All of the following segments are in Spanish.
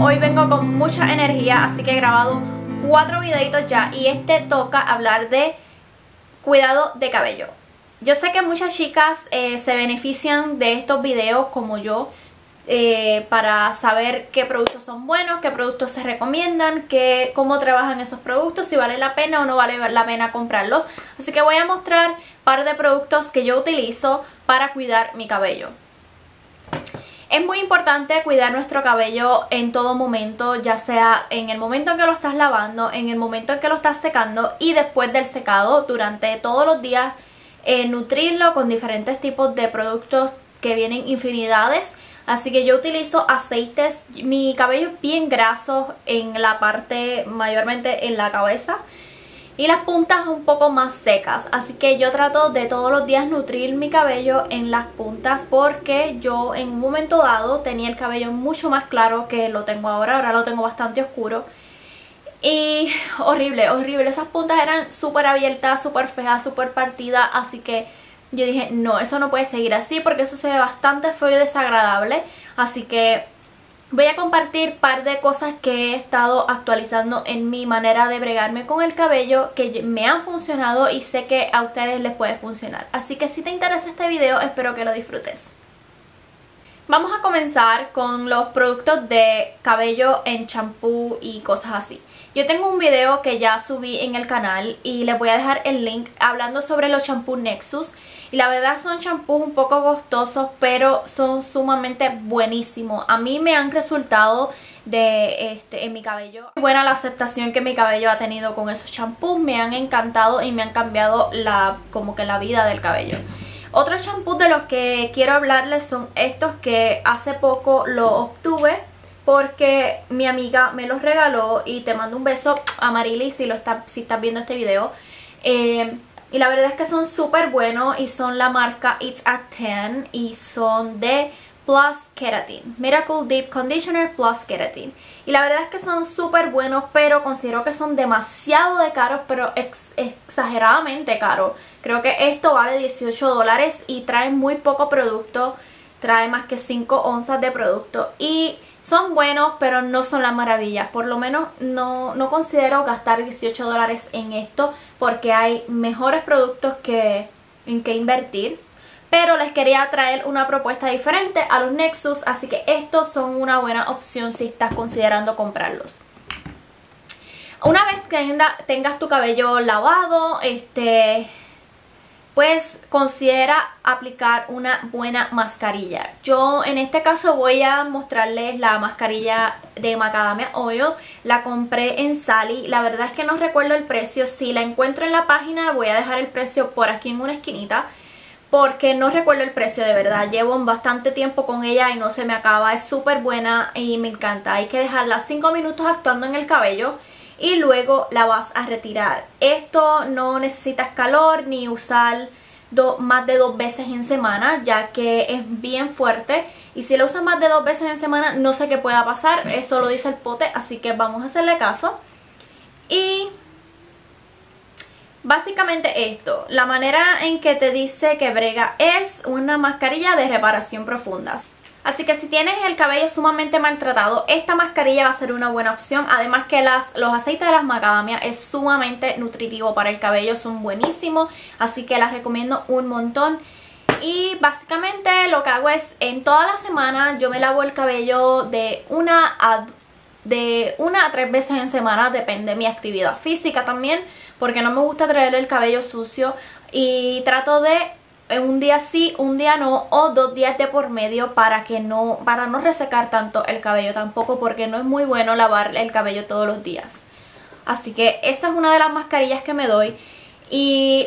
hoy vengo con mucha energía, así que he grabado 4 videitos ya y este toca hablar de cuidado de cabello. Yo sé que muchas chicas se benefician de estos videos como yo para saber qué productos son buenos, qué productos se recomiendan, cómo trabajan esos productos, si vale la pena o no vale la pena comprarlos. Así que voy a mostrar un par de productos que yo utilizo para cuidar mi cabello. Es muy importante cuidar nuestro cabello en todo momento, ya sea en el momento en que lo estás lavando, en el momento en que lo estás secando y después del secado, durante todos los días, nutrirlo con diferentes tipos de productos que vienen infinidades. Así que yo utilizo aceites, mi cabello es bien graso en la parte, mayormente en la cabeza, y las puntas un poco más secas, así que yo trato de todos los días nutrir mi cabello en las puntas, porque yo en un momento dado tenía el cabello mucho más claro que lo tengo ahora. Ahora lo tengo bastante oscuro y horrible, horrible, esas puntas eran súper abiertas, súper feas, súper partidas, así que yo dije, no, eso no puede seguir así porque eso se ve bastante feo y desagradable. Así que voy a compartir un par de cosas que he estado actualizando en mi manera de bregarme con el cabello, que me han funcionado y sé que a ustedes les puede funcionar. Así que si te interesa este video, espero que lo disfrutes. Vamos a comenzar con los productos de cabello en champú y cosas así. Yo tengo un video que ya subí en el canal y les voy a dejar el link hablando sobre los champús Nexxus. Y la verdad son champús un poco costosos, pero son sumamente buenísimos. A mí me han resultado en mi cabello. Muy buena la aceptación que mi cabello ha tenido con esos champús. Me han encantado y me han cambiado como que la vida del cabello. Otros champús de los que quiero hablarles son estos que hace poco los obtuve, porque mi amiga me los regaló y te mando un beso a Marily si estás viendo este video. Y la verdad es que son súper buenos y son la marca It's at 10 y son de Plus Keratin, Miracle Deep Conditioner Plus Keratin. Y la verdad es que son súper buenos, pero considero que son demasiado de caros, pero exageradamente caros. Creo que esto vale $18 y trae muy poco producto, trae más que 5 onzas de producto y son buenos, pero no son las maravillas. Por lo menos no considero gastar $18 en esto, porque hay mejores productos en que invertir. Pero les quería traer una propuesta diferente a los Nexxus, así que estos son una buena opción si estás considerando comprarlos. Una vez que tengas tu cabello lavado, pues considera aplicar una buena mascarilla. Yo en este caso voy a mostrarles la mascarilla de Macadamia Oil. La compré en Sally. La verdad es que no recuerdo el precio. Si la encuentro en la página, voy a dejar el precio por aquí en una esquinita, porque no recuerdo el precio de verdad. Llevo bastante tiempo con ella y no se me acaba. Es súper buena y me encanta. Hay que dejarla 5 minutos actuando en el cabello y luego la vas a retirar. Esto no necesitas calor ni usar más de 2 veces en semana, ya que es bien fuerte. Y si la usas más de 2 veces en semana, no sé qué pueda pasar. Eso lo dice el pote, así que vamos a hacerle caso. Y básicamente esto, la manera en que te dice que brega es una mascarilla de reparación profunda. Así que si tienes el cabello sumamente maltratado, esta mascarilla va a ser una buena opción. Además que los aceites de las macadamia es sumamente nutritivo para el cabello, son buenísimos. Así que las recomiendo un montón. Y básicamente lo que hago es, en toda la semana yo me lavo el cabello de una a 3 veces en semana, depende de mi actividad física también, porque no me gusta traer el cabello sucio. Y trato de un día sí, un día no, o 2 días de por medio para no resecar tanto el cabello tampoco, porque no es muy bueno lavar el cabello todos los días. Así que esa es una de las mascarillas que me doy. Y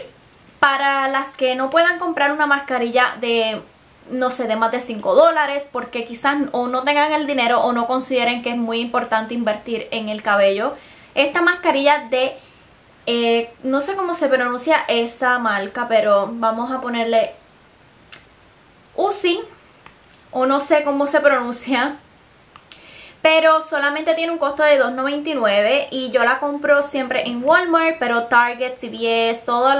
para las que no puedan comprar una mascarilla de, no sé, de más de $5, porque quizás o no tengan el dinero o no consideren que es muy importante invertir en el cabello, esta mascarilla de no sé cómo se pronuncia esa marca, pero vamos a ponerle Uzi, o no sé cómo se pronuncia, pero solamente tiene un costo de $2.99 y yo la compro siempre en Walmart, pero Target, CVS, todas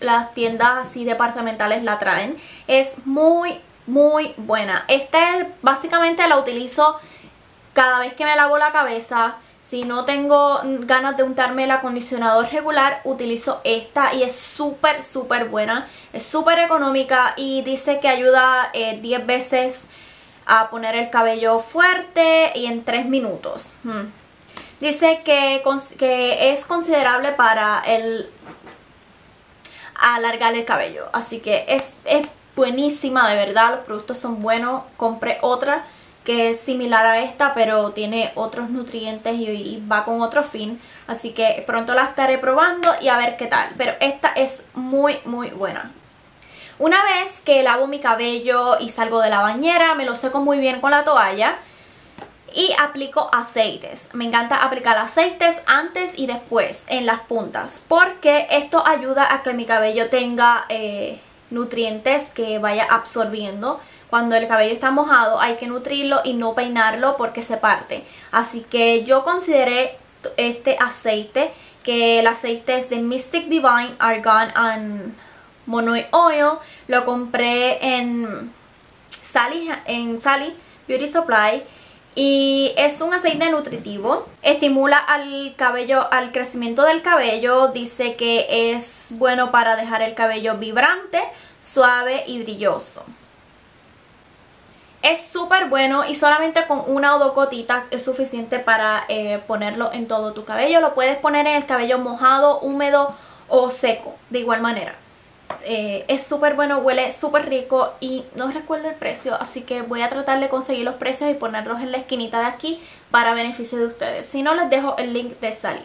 las tiendas así departamentales la traen. Es muy, muy buena. Básicamente la utilizo cada vez que me lavo la cabeza, si no tengo ganas de untarme el acondicionador regular, utilizo esta y es súper, súper buena. Es súper económica y dice que ayuda 10 veces a poner el cabello fuerte y en 3 minutos. Dice que es considerable para alargar el cabello. Así que es buenísima, de verdad. Los productos son buenos. Compré otra que es similar a esta, pero tiene otros nutrientes y va con otro fin. Así que pronto la estaré probando y a ver qué tal. Pero esta es muy, muy buena. Una vez que lavo mi cabello y salgo de la bañera, me lo seco muy bien con la toalla y aplico aceites. Me encanta aplicar aceites antes y después en las puntas, porque esto ayuda a que mi cabello tenga nutrientes que vaya absorbiendo. Cuando el cabello está mojado hay que nutrirlo y no peinarlo porque se parte. Así que yo consideré este aceite, que el aceite es de Mystic Divine, Argan and Monoi Oil. Lo compré en Sally Beauty Supply y es un aceite nutritivo. Estimula al crecimiento del cabello. Dice que es bueno para dejar el cabello vibrante, suave y brilloso. Es súper bueno y solamente con una o dos gotitas es suficiente para ponerlo en todo tu cabello. Lo puedes poner en el cabello mojado, húmedo o seco, de igual manera. Es súper bueno, huele súper rico y no recuerdo el precio, así que voy a tratar de conseguir los precios y ponerlos en la esquinita de aquí para beneficio de ustedes. Si no, les dejo el link de Sally.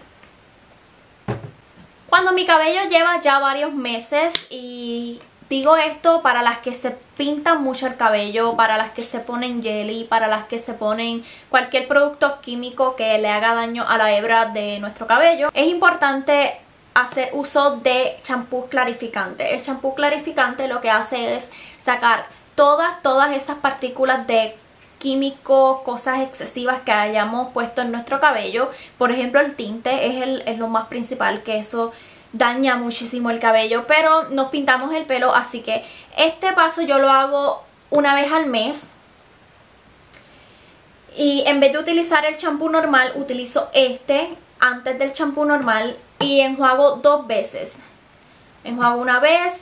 Cuando mi cabello lleva ya varios meses, y digo esto para las que se pintan mucho el cabello, para las que se ponen jelly, para las que se ponen cualquier producto químico que le haga daño a la hebra de nuestro cabello, es importante hacer uso de champú clarificante. El champú clarificante lo que hace es sacar todas esas partículas de químicos, cosas excesivas que hayamos puesto en nuestro cabello. Por ejemplo, el tinte es lo más principal, que eso daña muchísimo el cabello, pero nos pintamos el pelo, así que este paso yo lo hago una vez al mes. Y en vez de utilizar el champú normal, utilizo este antes del champú normal y enjuago dos veces. Enjuago una vez,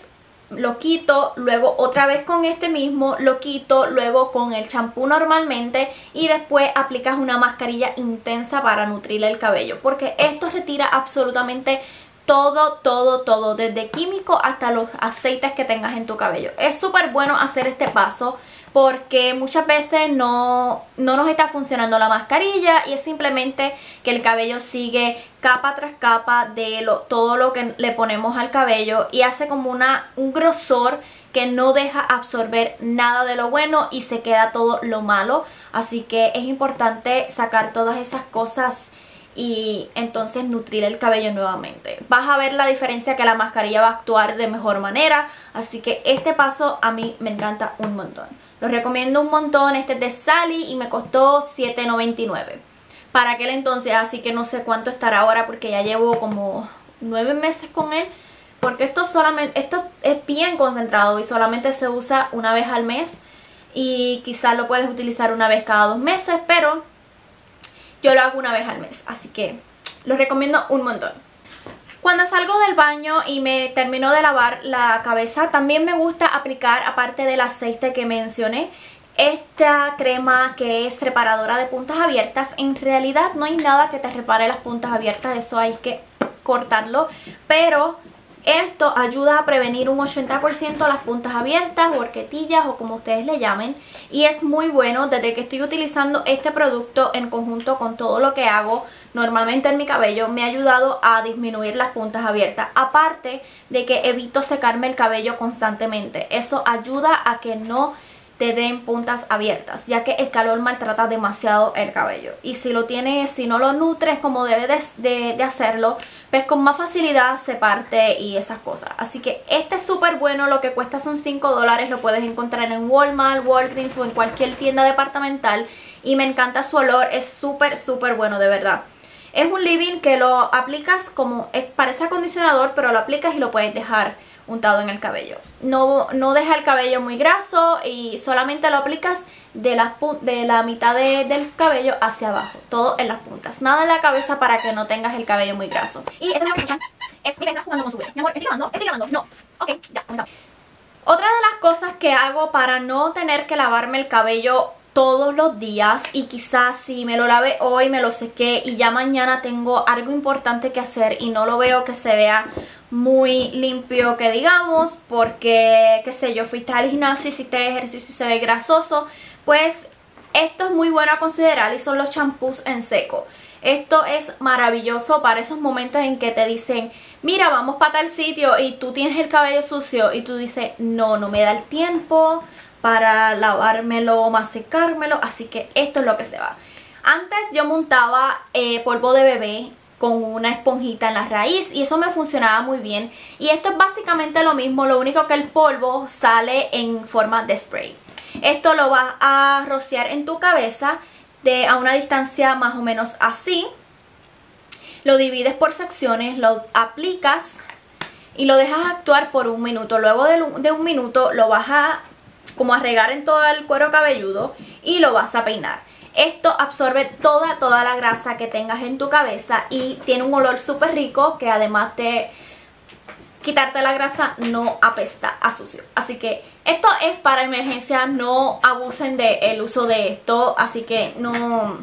lo quito, luego otra vez con este mismo, lo quito, luego con el champú normalmente y después aplicas una mascarilla intensa para nutrirle el cabello, porque esto retira absolutamente todo, desde químico hasta los aceites que tengas en tu cabello. Es súper bueno hacer este paso porque muchas veces no nos está funcionando la mascarilla y es simplemente que el cabello sigue capa tras capa de todo lo que le ponemos al cabello y hace como un grosor que no deja absorber nada de lo bueno y se queda todo lo malo. Así que es importante sacar todas esas cosas y entonces nutrir el cabello nuevamente. Vas a ver la diferencia, que la mascarilla va a actuar de mejor manera. Así que este paso a mí me encanta un montón. Lo recomiendo un montón. Este es de Sally y me costó $7.99 para aquel entonces, así que no sé cuánto estará ahora porque ya llevo como 9 meses con él. Porque esto es bien concentrado y solamente se usa una vez al mes. Y quizás lo puedes utilizar una vez cada 2 meses, pero yo lo hago una vez al mes, así que lo recomiendo un montón. Cuando salgo del baño y me termino de lavar la cabeza, también me gusta aplicar, aparte del aceite que mencioné, esta crema que es reparadora de puntas abiertas. En realidad no hay nada que te repare las puntas abiertas, eso hay que cortarlo, pero esto ayuda a prevenir un 80% las puntas abiertas, o horquetillas, o como ustedes le llamen. Y es muy bueno. Desde que estoy utilizando este producto en conjunto con todo lo que hago normalmente en mi cabello, me ha ayudado a disminuir las puntas abiertas. Aparte de que evito secarme el cabello constantemente. Eso ayuda a que no te den puntas abiertas, ya que el calor maltrata demasiado el cabello. Y si no lo nutres como debes de hacerlo, pues con más facilidad se parte y esas cosas. Así que este es súper bueno. Lo que cuesta son $5. Lo puedes encontrar en Walmart, Walgreens o en cualquier tienda departamental. Y me encanta su olor. Es súper, súper bueno, de verdad. Es un leave-in que lo aplicas como, parece acondicionador, pero lo aplicas y lo puedes dejar untado en el cabello. No deja el cabello muy graso y solamente lo aplicas de la mitad del cabello hacia abajo, todo en las puntas, nada en la cabeza para que no tengas el cabello muy graso. Y esta es mi vena jugando con su vena. Mi amor, estoy grabando, no, ok, ya, comenzamos. Otra de las cosas que hago para no tener que lavarme el cabello todos los días, y quizás si me lo lavé hoy, me lo sequé y ya mañana tengo algo importante que hacer y no lo veo que se vea muy limpio, que digamos, porque, qué sé yo, fuiste al gimnasio, hiciste ejercicio y se ve grasoso, pues esto es muy bueno a considerar y son los champús en seco. Esto es maravilloso para esos momentos en que te dicen, mira, vamos para tal sitio y tú tienes el cabello sucio y tú dices, no me da el tiempo para lavármelo o masecármelo, así que esto es lo que se va. Antes yo montaba polvo de bebé con una esponjita en la raíz y eso me funcionaba muy bien. Y esto es básicamente lo mismo, lo único que el polvo sale en forma de spray. Esto lo vas a rociar en tu cabeza a una distancia más o menos así. Lo divides por secciones, lo aplicas y lo dejas actuar por un minuto. Luego de un minuto lo vas a como a regar en todo el cuero cabelludo y lo vas a peinar. Esto absorbe toda la grasa que tengas en tu cabeza y tiene un olor súper rico que además de quitarte la grasa no apesta a sucio. Así que esto es para emergencia, no abusen del uso de esto, así que no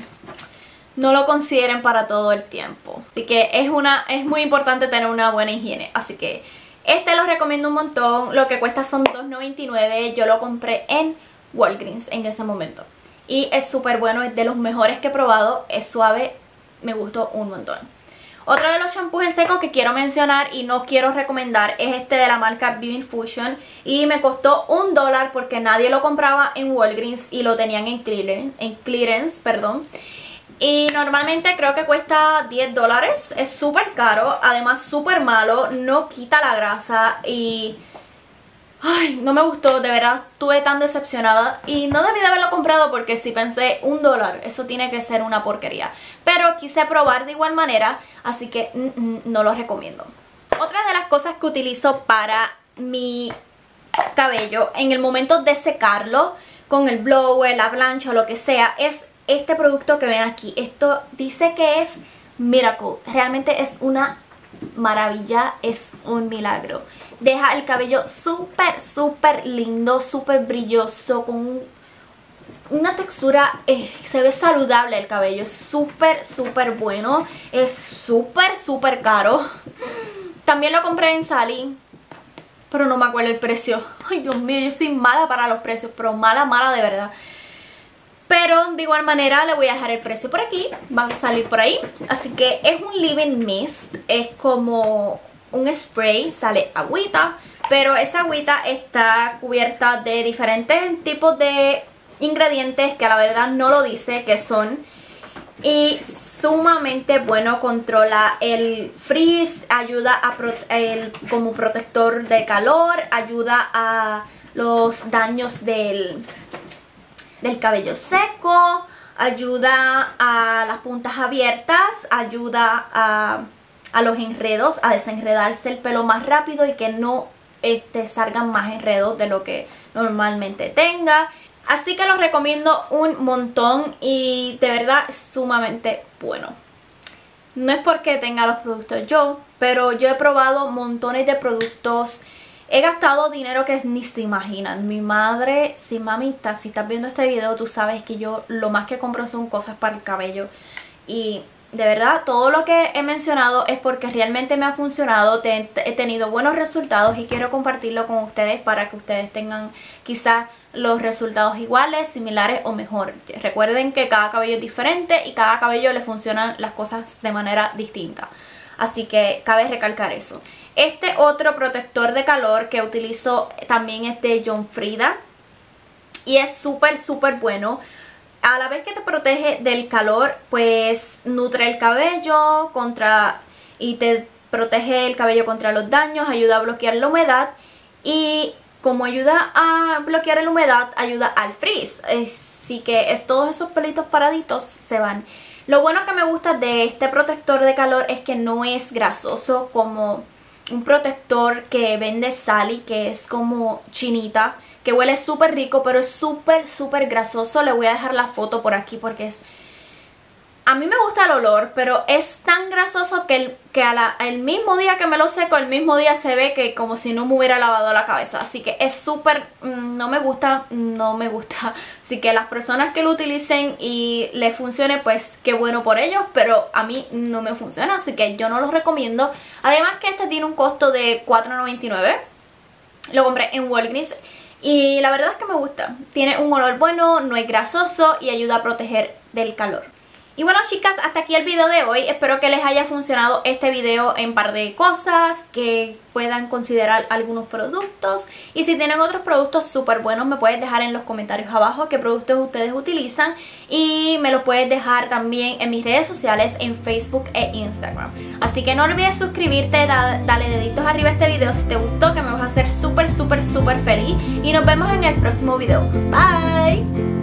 lo consideren para todo el tiempo. Así que es muy importante tener una buena higiene, así que este lo recomiendo un montón, lo que cuesta son $2.99, yo lo compré en Walgreens en ese momento. Y es súper bueno, es de los mejores que he probado, es suave, me gustó un montón. Otro de los champús en seco que quiero mencionar y no quiero recomendar es este de la marca Beauty Fusion. Y me costó $1 porque nadie lo compraba en Walgreens y lo tenían en clearance. Y normalmente creo que cuesta $10, es súper caro, además súper malo, no quita la grasa y ay, no me gustó, de verdad estuve tan decepcionada y no debí de haberlo comprado porque si pensé $1, eso tiene que ser una porquería. Pero quise probar de igual manera, así que no lo recomiendo. Otra de las cosas que utilizo para mi cabello en el momento de secarlo con el blower, la plancha o lo que sea es este producto que ven aquí. Esto dice que es Miracle. Realmente es una maravilla, es un milagro. Deja el cabello súper lindo, súper brilloso, con una textura, se ve saludable el cabello. Es súper bueno, es súper caro. También lo compré en Sally, pero no me acuerdo el precio. Ay, Dios mío, yo soy mala para los precios, pero mala de verdad. Pero de igual manera le voy a dejar el precio por aquí, va a salir por ahí. Así que es un leave-in mist, es como un spray, sale agüita, pero esa agüita está cubierta de diferentes tipos de ingredientes que la verdad no lo dice que son. Y sumamente bueno, controla el frizz, ayuda a como protector de calor, ayuda a los daños del cabello seco, ayuda a las puntas abiertas, ayuda a los enredos, a desenredarse el pelo más rápido y que no salgan más enredos de lo que normalmente tenga. Así que los recomiendo un montón y de verdad es sumamente bueno. No es porque tenga los productos yo, pero yo he probado montones de productos. He gastado dinero que ni se imaginan. Mi madre, mamita, si estás viendo este video, tú sabes que yo lo más que compro son cosas para el cabello. Y de verdad, todo lo que he mencionado es porque realmente me ha funcionado. He tenido buenos resultados y quiero compartirlo con ustedes para que ustedes tengan quizás los resultados iguales, similares o mejor. Recuerden que cada cabello es diferente y cada cabello le funcionan las cosas de manera distinta. Así que cabe recalcar eso. Este otro protector de calor que utilizo también es de John Frida y es súper bueno. A la vez que te protege del calor, pues nutre el cabello y te protege el cabello contra los daños, ayuda a bloquear la humedad y como ayuda a bloquear la humedad, ayuda al frizz. Así que todos esos pelitos paraditos se van. Lo bueno que me gusta de este protector de calor es que no es grasoso como un protector que vende Sally, que es como chinita, que huele súper rico, pero es súper grasoso. Le voy a dejar la foto por aquí porque es... A mí me gusta el olor, pero es tan grasoso que el mismo día que me lo seco, el mismo día se ve que como si no me hubiera lavado la cabeza. Así que es súper... No me gusta. Así que las personas que lo utilicen y les funcione, pues qué bueno por ellos. Pero a mí no me funciona, así que yo no los recomiendo. Además que este tiene un costo de $4.99. Lo compré en Walgreens y la verdad es que me gusta. Tiene un olor bueno, no es grasoso y ayuda a proteger del calor. Y bueno, chicas, hasta aquí el video de hoy. Espero que les haya funcionado este video en par de cosas, que puedan considerar algunos productos. Y si tienen otros productos súper buenos, me puedes dejar en los comentarios abajo qué productos ustedes utilizan. Y me los puedes dejar también en mis redes sociales, en Facebook e Instagram. Así que no olvides suscribirte, dale deditos arriba a este video si te gustó, que me vas a hacer súper feliz. Y nos vemos en el próximo video. Bye.